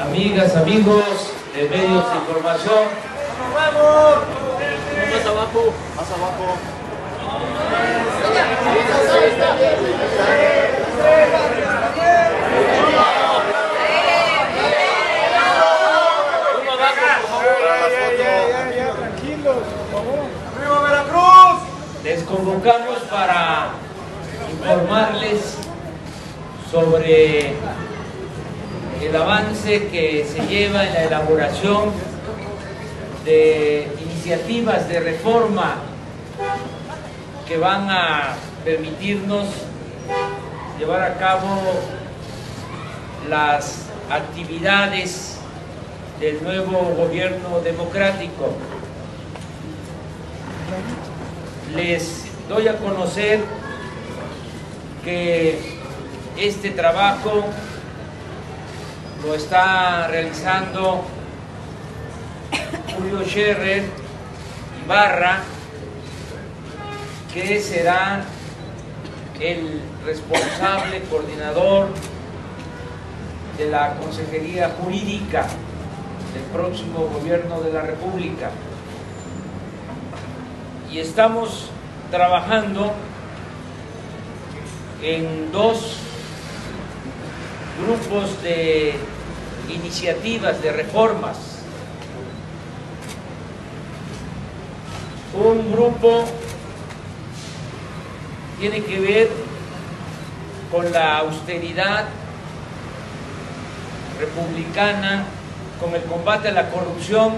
Amigas, amigos de medios de información, más abajo, más abajo. Tranquilos, por favor. ¡Arriba Veracruz! Les convocamos para informarles sobre el avance que se lleva en la elaboración de iniciativas de reforma que van a permitirnos llevar a cabo las actividades del nuevo gobierno democrático. Les doy a conocer que este trabajo lo está realizando Julio Scherer Ibarra, que será el responsable coordinador de la Consejería Jurídica del próximo gobierno de la República. Y estamos trabajando en dos grupos de iniciativas de reformas. Un grupo tiene que ver con la austeridad republicana, con el combate a la corrupción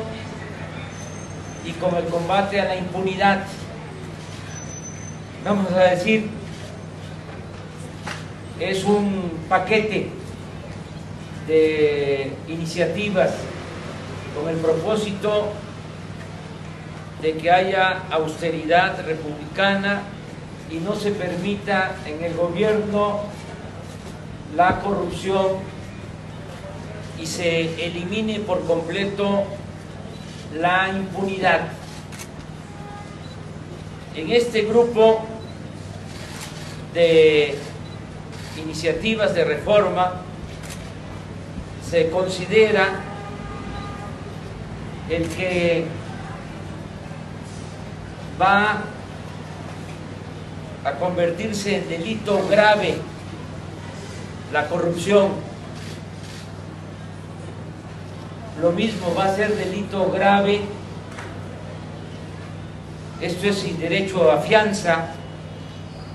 y con el combate a la impunidad. Vamos a decir, es un paquete de iniciativas con el propósito de que haya austeridad republicana y no se permita en el gobierno la corrupción y se elimine por completo la impunidad. En este grupo de iniciativas de reforma se considera el que va a convertirse en delito grave la corrupción. Lo mismo va a ser delito grave, esto es sin derecho a fianza,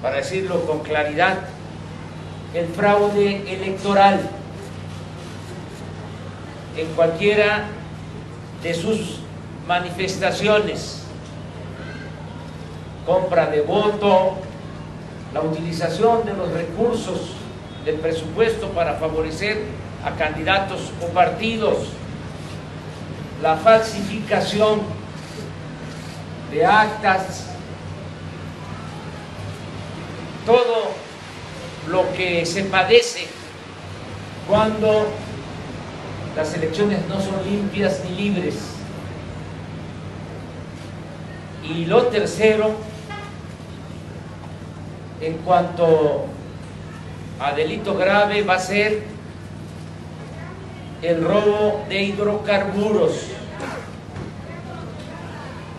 para decirlo con claridad, el fraude electoral en cualquiera de sus manifestaciones, compra de voto, la utilización de los recursos del presupuesto para favorecer a candidatos o partidos, la falsificación de actas, todo lo que se padece cuando las elecciones no son limpias ni libres. Y lo tercero, en cuanto a delito grave, va a ser el robo de hidrocarburos.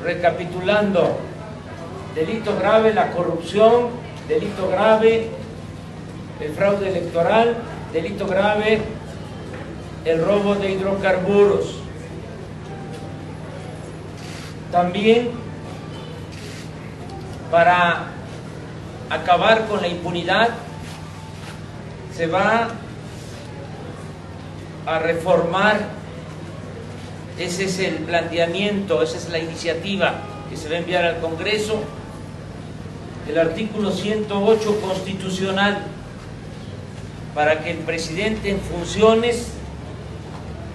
Recapitulando, delito grave la corrupción, delito grave el fraude electoral, delito grave el robo de hidrocarburos. También para acabar con la impunidad se va a reformar, ese es el planteamiento, esa es la iniciativa que se va a enviar al Congreso, el artículo 108 constitucional, para que el presidente en funciones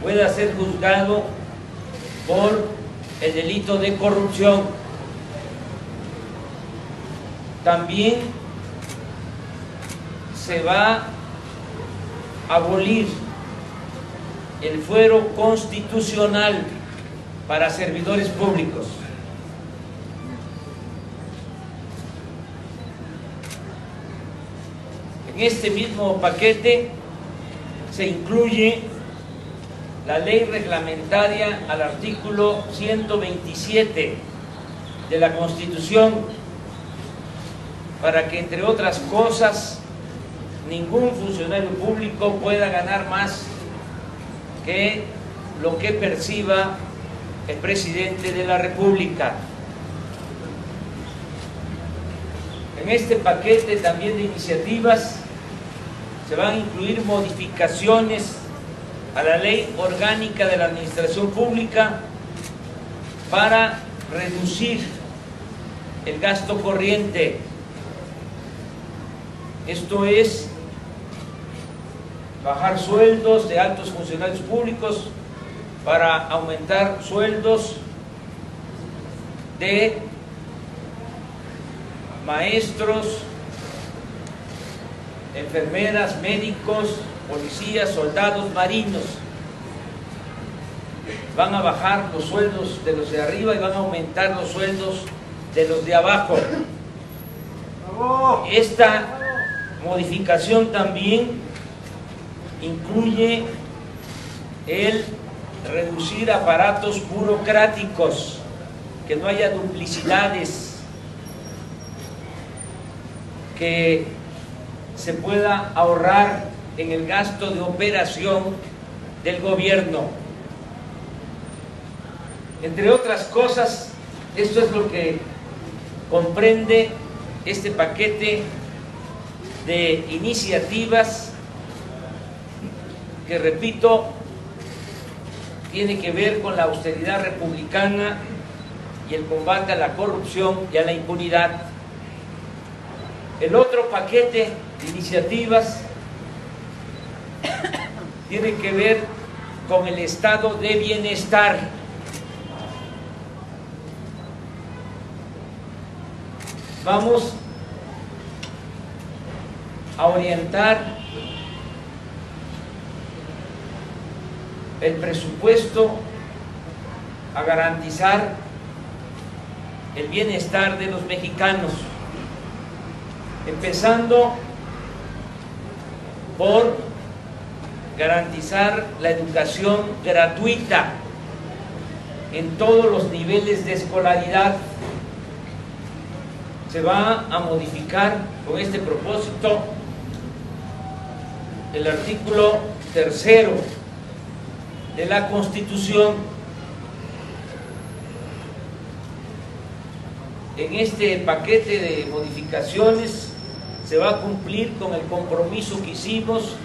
pueda ser juzgado por el delito de corrupción. También se va a abolir el fuero constitucional para servidores públicos. En este mismo paquete se incluye la ley reglamentaria al artículo 127 de la Constitución para que, entre otras cosas, ningún funcionario público pueda ganar más que lo que perciba el presidente de la República. En este paquete también de iniciativas se van a incluir modificaciones a la Ley Orgánica de la Administración Pública para reducir el gasto corriente. Esto es bajar sueldos de altos funcionarios públicos para aumentar sueldos de maestros, enfermeras, médicos, policías, soldados, marinos. Van a bajar los sueldos de los de arriba y van a aumentar los sueldos de los de abajo. Esta modificación también incluye el reducir aparatos burocráticos, que no haya duplicidades, que se pueda ahorrar en el gasto de operación del gobierno. Entre otras cosas, esto es lo que comprende este paquete de iniciativas que, repito, tiene que ver con la austeridad republicana y el combate a la corrupción y a la impunidad. El otro paquete de iniciativas tiene que ver con el estado de bienestar. Vamos a orientar el presupuesto a garantizar el bienestar de los mexicanos, empezando por garantizar la educación gratuita en todos los niveles de escolaridad. Se va a modificar con este propósito el artículo 3 de la Constitución. En este paquete de modificaciones se va a cumplir con el compromiso que hicimos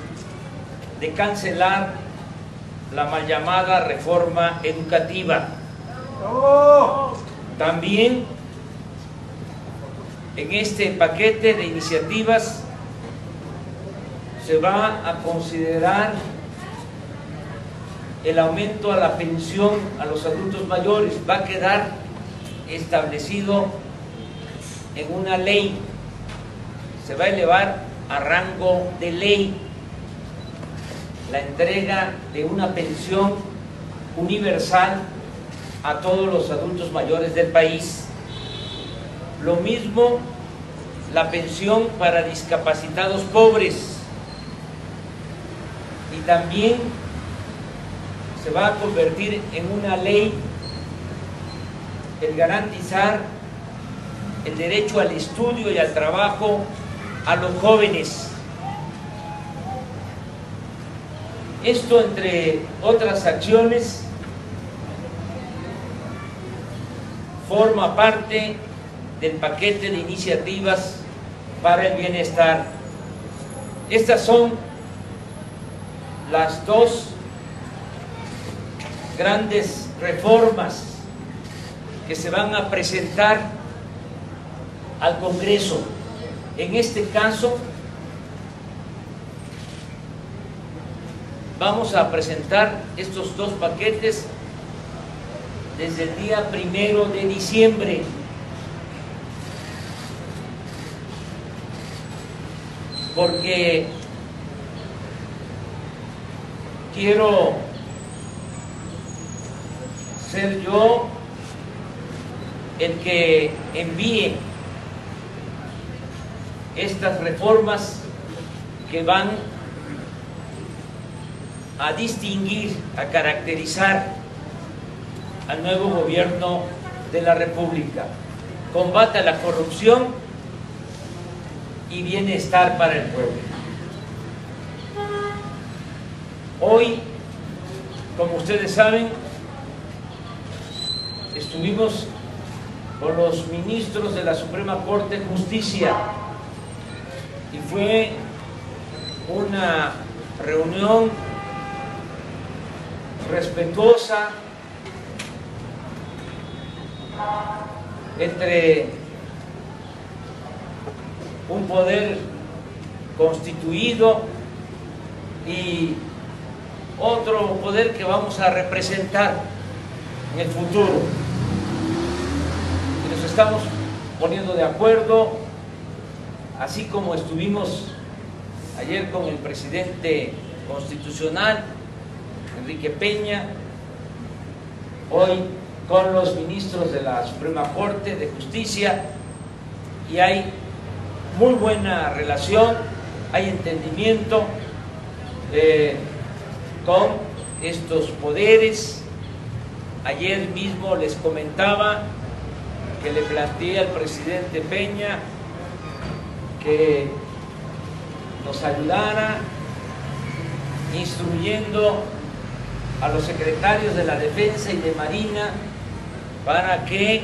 de cancelar la mal llamada reforma educativa. También en este paquete de iniciativas se va a considerar el aumento a la pensión a los adultos mayores. Va a quedar establecido en una ley, se va a elevar a rango de ley la entrega de una pensión universal a todos los adultos mayores del país. Lo mismo la pensión para discapacitados pobres, y también se va a convertir en una ley el garantizar el derecho al estudio y al trabajo a los jóvenes. Esto, entre otras acciones, forma parte del paquete de iniciativas para el bienestar. Estas son las dos grandes reformas que se van a presentar al Congreso. En este caso, vamos a presentar estos dos paquetes desde el día 1 de diciembre. Porque quiero ser yo el que envíe estas reformas que van a distinguir, a caracterizar al nuevo gobierno de la República. Combata la corrupción y bienestar para el pueblo. Hoy, como ustedes saben, estuvimos con los ministros de la Suprema Corte de Justicia y fue una reunión respetuosa entre un poder constituido y otro poder que vamos a representar en el futuro. Y nos estamos poniendo de acuerdo, así como estuvimos ayer con el presidente constitucional, Enrique Peña, hoy con los ministros de la Suprema Corte de Justicia, y hay muy buena relación, hay entendimiento con estos poderes. Ayer mismo les comentaba que le planteé al presidente Peña que nos ayudara instruyendo a los secretarios de la Defensa y de Marina para que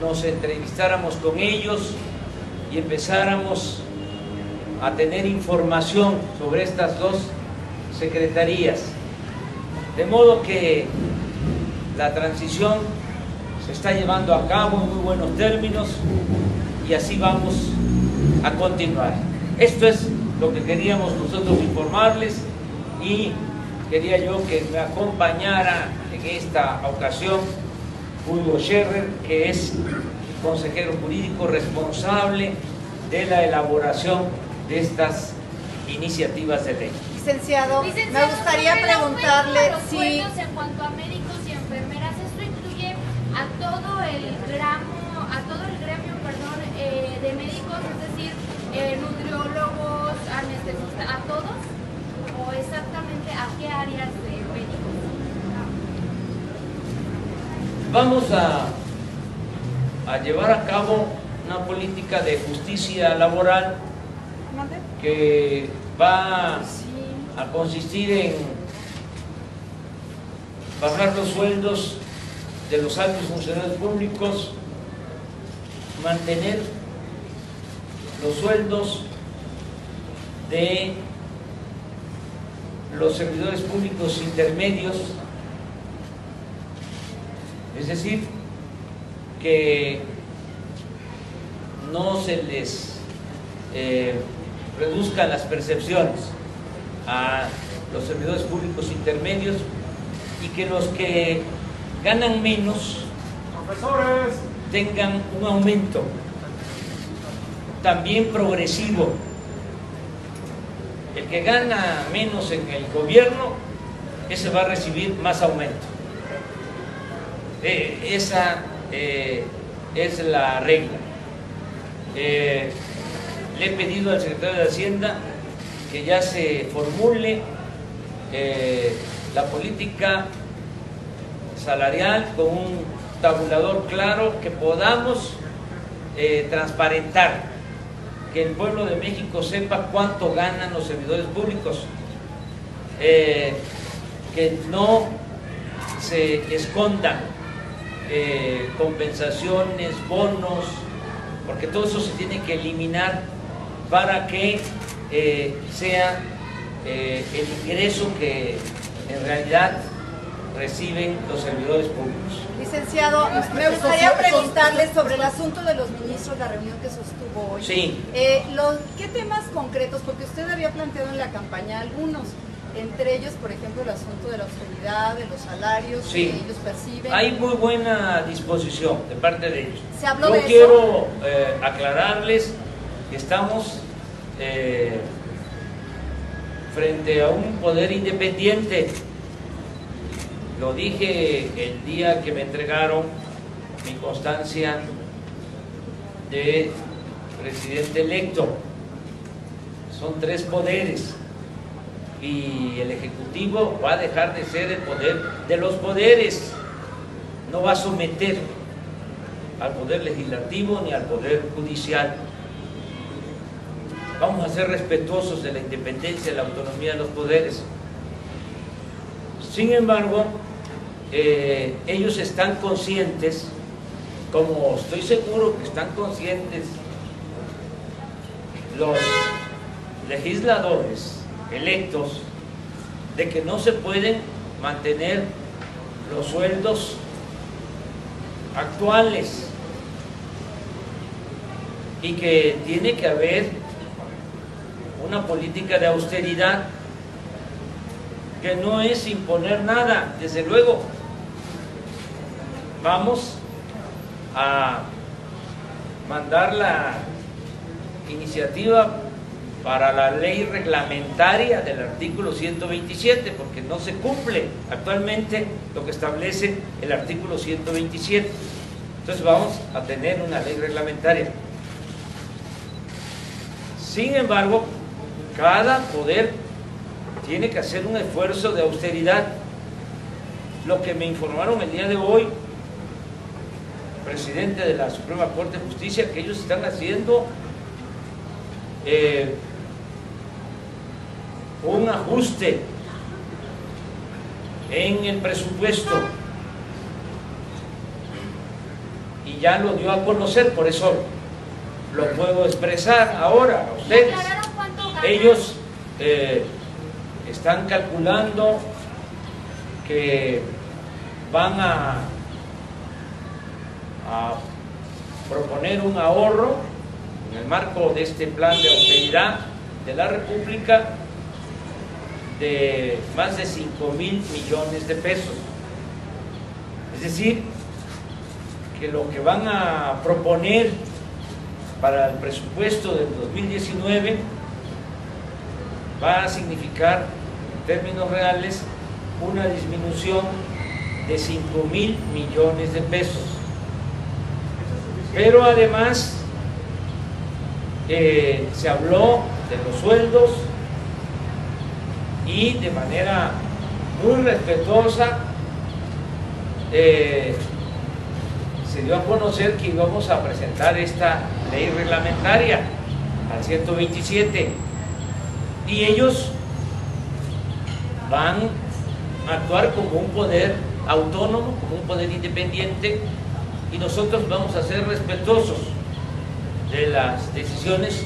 nos entrevistáramos con ellos y empezáramos a tener información sobre estas dos secretarías, de modo que la transición se está llevando a cabo en muy buenos términos y así vamos a continuar. Esto es lo que queríamos nosotros informarles y quería yo que me acompañara en esta ocasión Hugo Scherrer, que es consejero jurídico responsable de la elaboración de estas iniciativas de ley. Licenciado, me gustaría preguntarle si en cuanto a médicos y enfermeras, esto incluye a todo el gremio, de médicos, es decir, nutriólogos, anestesistas, a todos, o exactamente a qué áreas de médicos. Vamos a llevar a cabo una política de justicia laboral que va a consistir en bajar los sueldos de los altos funcionarios públicos, mantener los sueldos de los servidores públicos intermedios, es decir, que no se les reduzcan las percepciones a los servidores públicos intermedios, y que los que ganan menos tengan un aumento también progresivo. El que gana menos en el gobierno, ese va a recibir más aumento. Esa es la regla. Le he pedido al secretario de Hacienda que ya se formule la política salarial con un tabulador claro que podamos transparentar, que el pueblo de México sepa cuánto ganan los servidores públicos, que no se escondan compensaciones, bonos, porque todo eso se tiene que eliminar para que sea el ingreso que en realidad reciben los servidores públicos. Licenciado, me gustaría preguntarle sobre el asunto de los ministros, la reunión que sostuvo hoy. Sí. ¿Qué temas concretos? Porque usted había planteado en la campaña algunos, entre ellos, por ejemplo, el asunto de la austeridad, de los salarios que ellos perciben. Hay muy buena disposición de parte de ellos. ¿Se habló de eso? Yo quiero aclararles que estamos frente a un poder independiente. Lo dije el día que me entregaron mi constancia de presidente electo. Son tres poderes y el Ejecutivo va a dejar de ser el poder de los poderes, no va a someter al poder legislativo ni al poder judicial. Vamos a ser respetuosos de la independencia y la autonomía de los poderes. Sin embargo, ellos están conscientes, como estoy seguro que están conscientes los legisladores electos, de que no se pueden mantener los sueldos actuales y que tiene que haber una política de austeridad, que no es imponer nada. Desde luego vamos a mandar la iniciativa para la ley reglamentaria del artículo 127, porque no se cumple actualmente lo que establece el artículo 127. Entonces vamos a tener una ley reglamentaria. Sin embargo, cada poder tiene que hacer un esfuerzo de austeridad. Lo que me informaron el día de hoy, presidente de la Suprema Corte de Justicia, que ellos están haciendo un ajuste en el presupuesto, y ya lo dio a conocer, por eso lo puedo expresar ahora a ustedes. Ellos están calculando que van a proponer un ahorro en el marco de este plan de austeridad de la República de más de 5,000 millones de pesos. Es decir, que lo que van a proponer para el presupuesto del 2019 va a significar, en términos reales, una disminución de 5,000 millones de pesos. Pero además se habló de los sueldos, y de manera muy respetuosa se dio a conocer que íbamos a presentar esta ley reglamentaria al 127, y ellos van a actuar como un poder autónomo, como un poder independiente, y nosotros vamos a ser respetuosos de las decisiones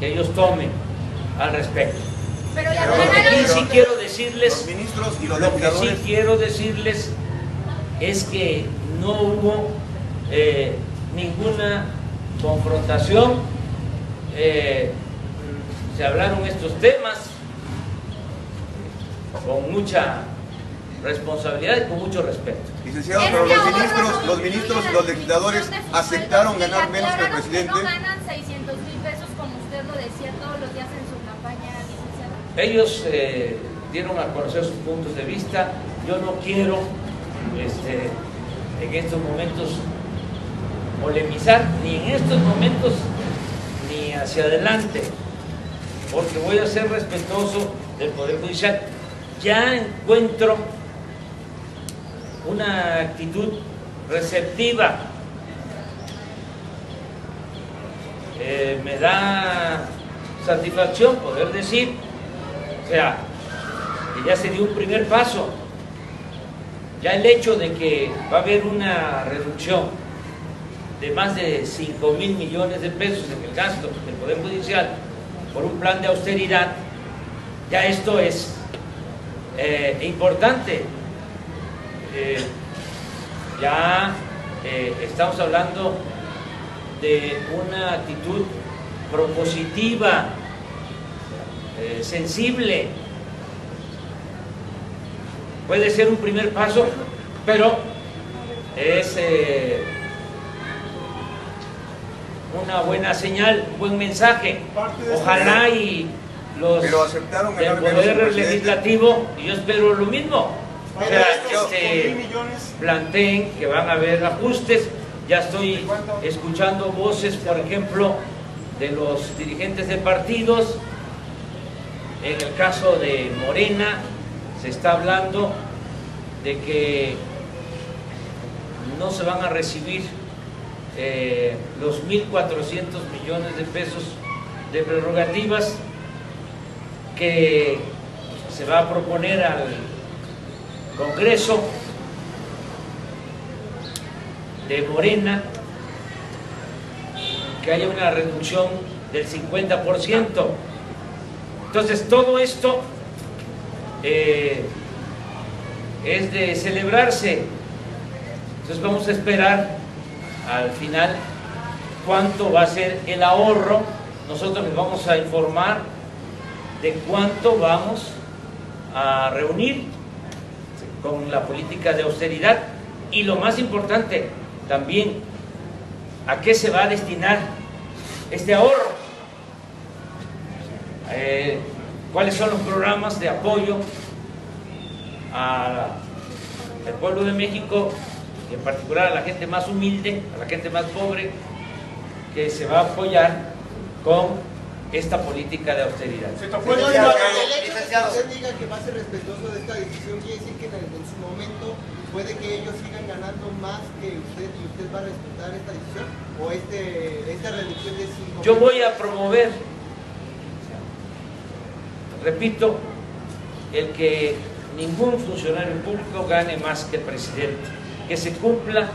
que ellos tomen al respecto. Pero lo que sí quiero decirles es que no hubo ninguna confrontación. Se hablaron estos temas con mucha responsabilidad y con mucho respeto. Licenciado, pero los legisladores aceptaron ganar menos que el presidente. No ganan 600,000 pesos como usted lo decía todos los días en su campaña, licenciado. Ellos dieron a conocer sus puntos de vista. Yo no quiero en estos momentos polemizar, ni en estos momentos ni hacia adelante, porque voy a ser respetuoso del Poder Judicial. Ya encuentro una actitud receptiva, me da satisfacción poder decir, o sea, que ya se dio un primer paso. Ya el hecho de que va a haber una reducción de más de 5,000 millones de pesos en el gasto del Poder Judicial por un plan de austeridad, ya esto es importante. Estamos hablando de una actitud propositiva, sensible. Puede ser un primer paso, pero es una buena señal, un buen mensaje. Ojalá y los del Poder Legislativo, y yo espero lo mismo, o sea, planteen que van a haber ajustes. Ya estoy escuchando voces, por ejemplo, de los dirigentes de partidos En el caso de Morena se está hablando de que no se van a recibir los 1.400 millones de pesos de prerrogativas que se va a proponer al Congreso de Morena, que haya una reducción del 50%. Entonces todo esto es de celebrarse. Entonces vamos a esperar al final cuánto va a ser el ahorro. Nosotros les vamos a informar de cuánto vamos a reunir con la política de austeridad, y lo más importante también, a qué se va a destinar este ahorro, cuáles son los programas de apoyo al pueblo de México, y en particular a la gente más humilde, a la gente más pobre, que se va a apoyar con esta política de austeridad. Licenciado, que se diga que va a ser respetuoso de esta decisión, quiere decir que en su momento puede que ellos sigan ganando más que usted, y usted va a respetar esta decisión o esta reducción de 5. Yo voy a promover, repito, el que ningún funcionario público gane más que el presidente, que se cumpla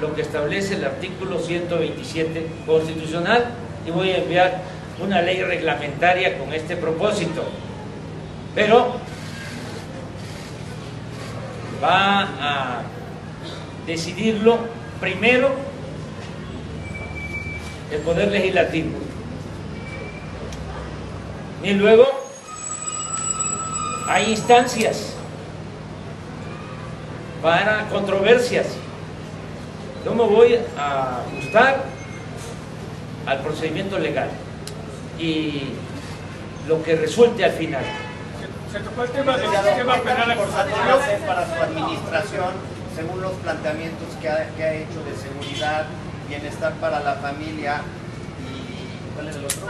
lo que establece el artículo 127 constitucional, y voy a enviar una ley reglamentaria con este propósito, pero va a decidirlo primero el Poder Legislativo y luego hay instancias para controversias. Yo me voy a ajustar al procedimiento legal y lo que resulte al final. Se tocó el tema del sistema penal acusatorio para su administración, según los planteamientos que ha hecho de seguridad, bienestar para la familia y ¿cuál es el otro?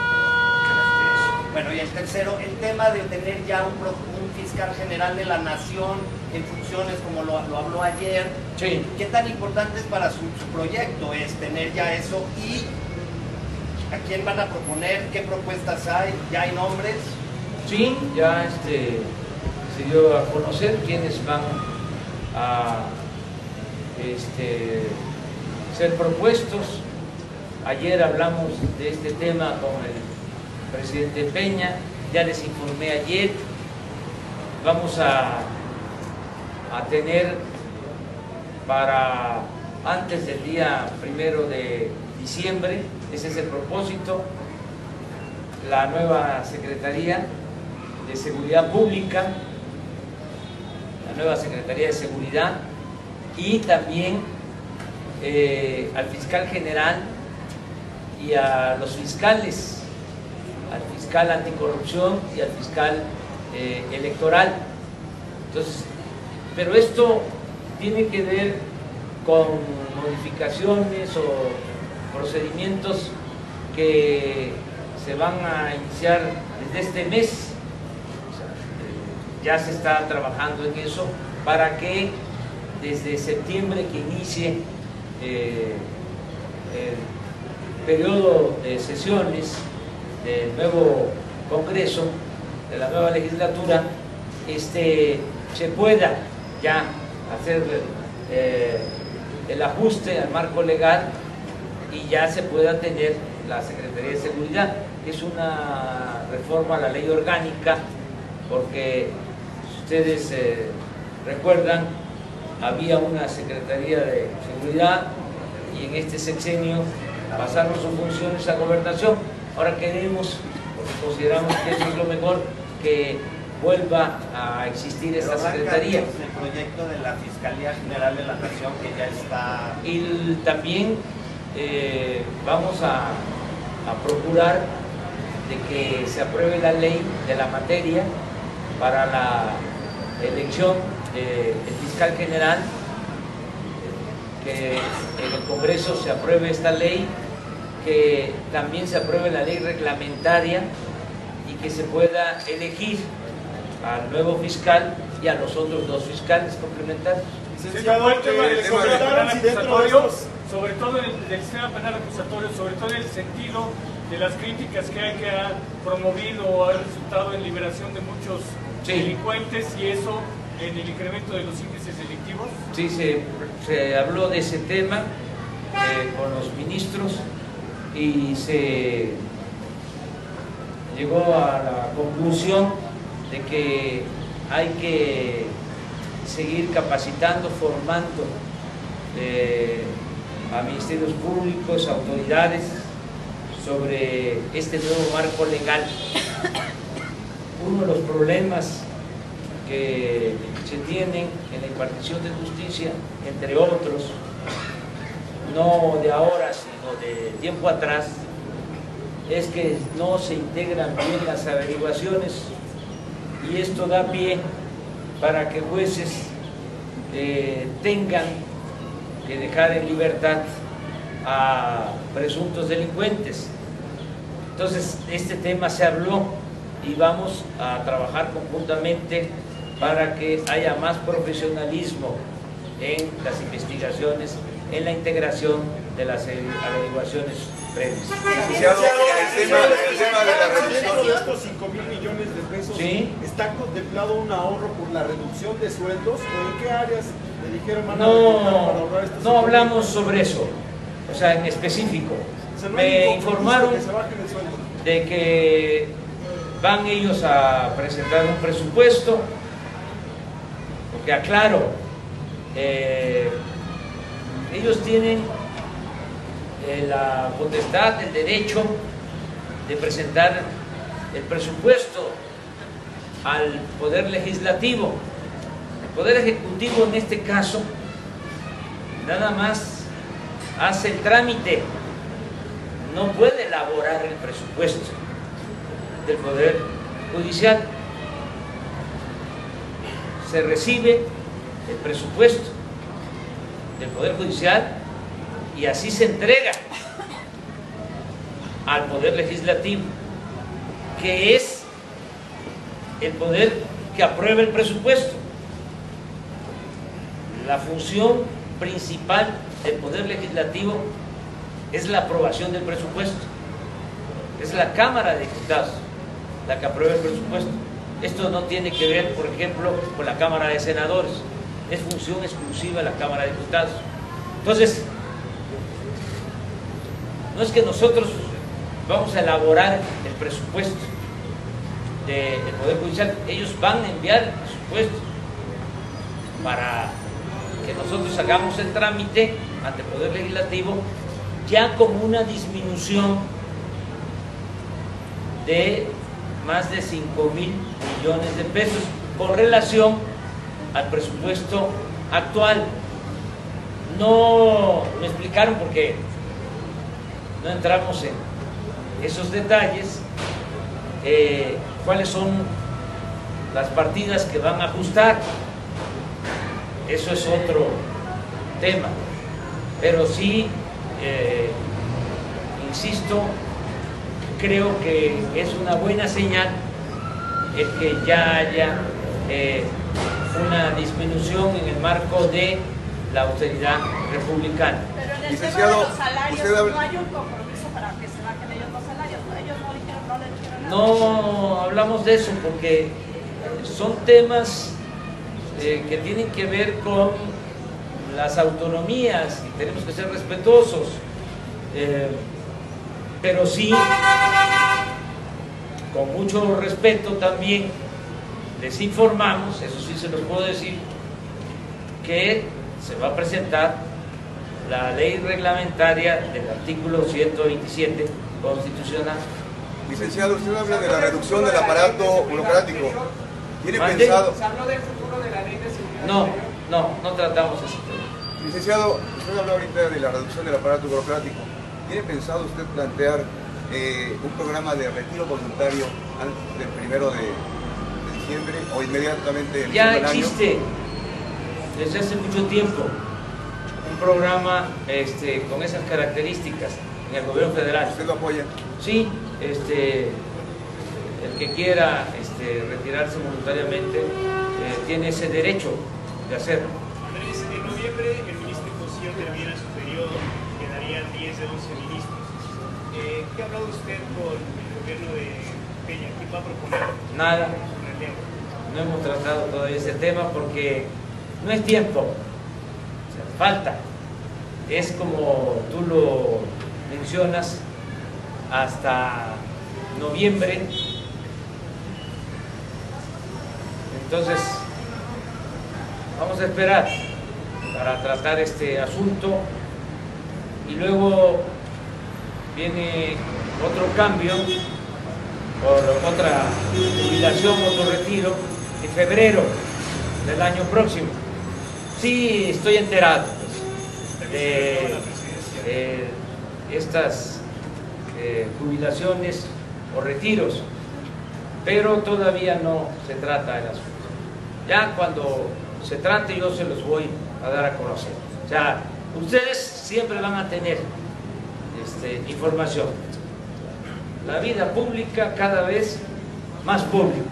Bueno, y el tercero, el tema de tener ya un fiscal general de la nación en funciones, como lo habló ayer. Sí. ¿Qué tan importante es para su proyecto es tener ya eso? Y ¿a quién van a proponer? ¿Qué propuestas hay? ¿Ya hay nombres? Sí, ya se dio a conocer quiénes van a ser propuestos. Ayer hablamos de este tema con el presidente Peña, ya les informé ayer. Vamos a tener para antes del día 1 de diciembre, ese es el propósito, la nueva Secretaría de Seguridad Pública, la nueva Secretaría de Seguridad, y también al fiscal general y a los fiscales, al fiscal anticorrupción y al fiscal electoral. Entonces, pero esto tiene que ver con modificaciones o procedimientos que se van a iniciar desde este mes. Ya se está trabajando en eso para que desde septiembre, que inicie el periodo de sesiones del nuevo Congreso, de la nueva legislatura, se pueda ya hacer el ajuste al marco legal y ya se pueda tener la Secretaría de Seguridad, que es una reforma a la ley orgánica, porque si ustedes recuerdan, había una Secretaría de Seguridad y en este sexenio pasaron sus funciones a Gobernación. Ahora queremos, porque consideramos que eso es lo mejor, que vuelva a existir esta secretaría. Es el proyecto de la Fiscalía General de la Nación que ya está. Y también vamos a procurar de que se apruebe la ley de la materia para la elección del fiscal general, que en el Congreso se apruebe esta ley, que también se apruebe la ley reglamentaria y que se pueda elegir al nuevo fiscal y a los otros dos fiscales complementarios. Licenciado, el tema del sistema acusatorio, sobre todo del sistema penal acusatorio, sobre todo en el sentido de las críticas que hay, que ha promovido o ha resultado en liberación de muchos delincuentes, y eso en el incremento de los índices delictivos. Sí, se habló de ese tema con los ministros y se llegó a la conclusión de que hay que seguir capacitando, formando a ministerios públicos, autoridades, sobre este nuevo marco legal. Uno de los problemas que se tienen en la impartición de justicia, entre otros, no de ahora, sino de tiempo atrás, es que no se integran bien las averiguaciones, y esto da pie para que jueces tengan que dejar en libertad a presuntos delincuentes. Entonces, este tema se habló y vamos a trabajar conjuntamente para que haya más profesionalismo en las investigaciones, en la integración de las averiguaciones previas. Licenciado, el tema de la reducción de estos 5,000 millones de pesos, ¿está contemplado un ahorro por la reducción de sueldos? ¿O en qué áreas le dijeron van a para ahorrar estos? No hablamos sobre eso, o sea, en específico. Me informaron de que van ellos a presentar un presupuesto, porque aclaro, ellos tienen la potestad, el derecho de presentar el presupuesto al Poder Legislativo. El Poder Ejecutivo, en este caso, nada más hace el trámite, no puede elaborar el presupuesto del Poder Judicial. Se recibe el presupuesto del Poder Judicial y así se entrega al Poder Legislativo, que es el poder que aprueba el presupuesto. La función principal del Poder Legislativo es la aprobación del presupuesto. Es la Cámara de Diputados la que aprueba el presupuesto. Esto no tiene que ver, por ejemplo, con la Cámara de Senadores. Es función exclusiva de la Cámara de Diputados. Entonces, no es que nosotros vamos a elaborar el presupuesto del Poder Judicial, ellos van a enviar el presupuesto para que nosotros hagamos el trámite ante el Poder Legislativo, ya con una disminución de más de 5,000 millones de pesos con relación al presupuesto actual. No me explicaron por qué. No entramos en esos detalles, cuáles son las partidas que van a ajustar, eso es otro tema, pero sí, insisto, creo que es una buena señal el que ya haya una disminución en el marco de la austeridad republicana. Licenciado, ¿no hay un compromiso para que se bajen ellos los salarios? Ellos no dijeron, no le dijeron nada. No hablamos de eso porque son temas que tienen que ver con las autonomías y tenemos que ser respetuosos, pero sí, con mucho respeto también les informamos, eso sí se los puedo decir, que se va a presentar la ley reglamentaria del artículo 127 constitucional. Licenciado, usted habla de la reducción del aparato burocrático. ¿Tiene pensado? ¿Se habló del futuro de la ley de seguridad? No tratamos ese tema. Licenciado, usted habló ahorita de la reducción del aparato burocrático. ¿Tiene pensado usted plantear un programa de retiro voluntario antes del 1 de diciembre o inmediatamente? Ya existe desde hace mucho tiempo un programa con esas características en el gobierno federal. ¿Usted lo apoya? Sí, el que quiera retirarse voluntariamente tiene ese derecho de hacerlo. Andrés, en noviembre el ministro Cosillo termina su periodo, quedarían 10 de 11 ministros. ¿Qué ha hablado usted con el gobierno de Peña? ¿Qué va a proponer? Nada. No hemos tratado todavía ese tema porque no es tiempo, falta. Es como tú lo mencionas, hasta noviembre. Entonces, vamos a esperar para tratar este asunto y luego viene otro cambio por otra jubilación, otro retiro en febrero del año próximo. Sí, estoy enterado pues, de estas jubilaciones o retiros, pero todavía no se trata el asunto. Ya cuando se trate yo se los voy a dar a conocer. O sea, ustedes siempre van a tener información. La vida pública cada vez más pública.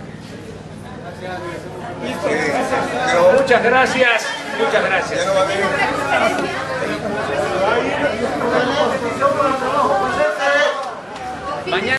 Muchas gracias. Muchas gracias. Mañana.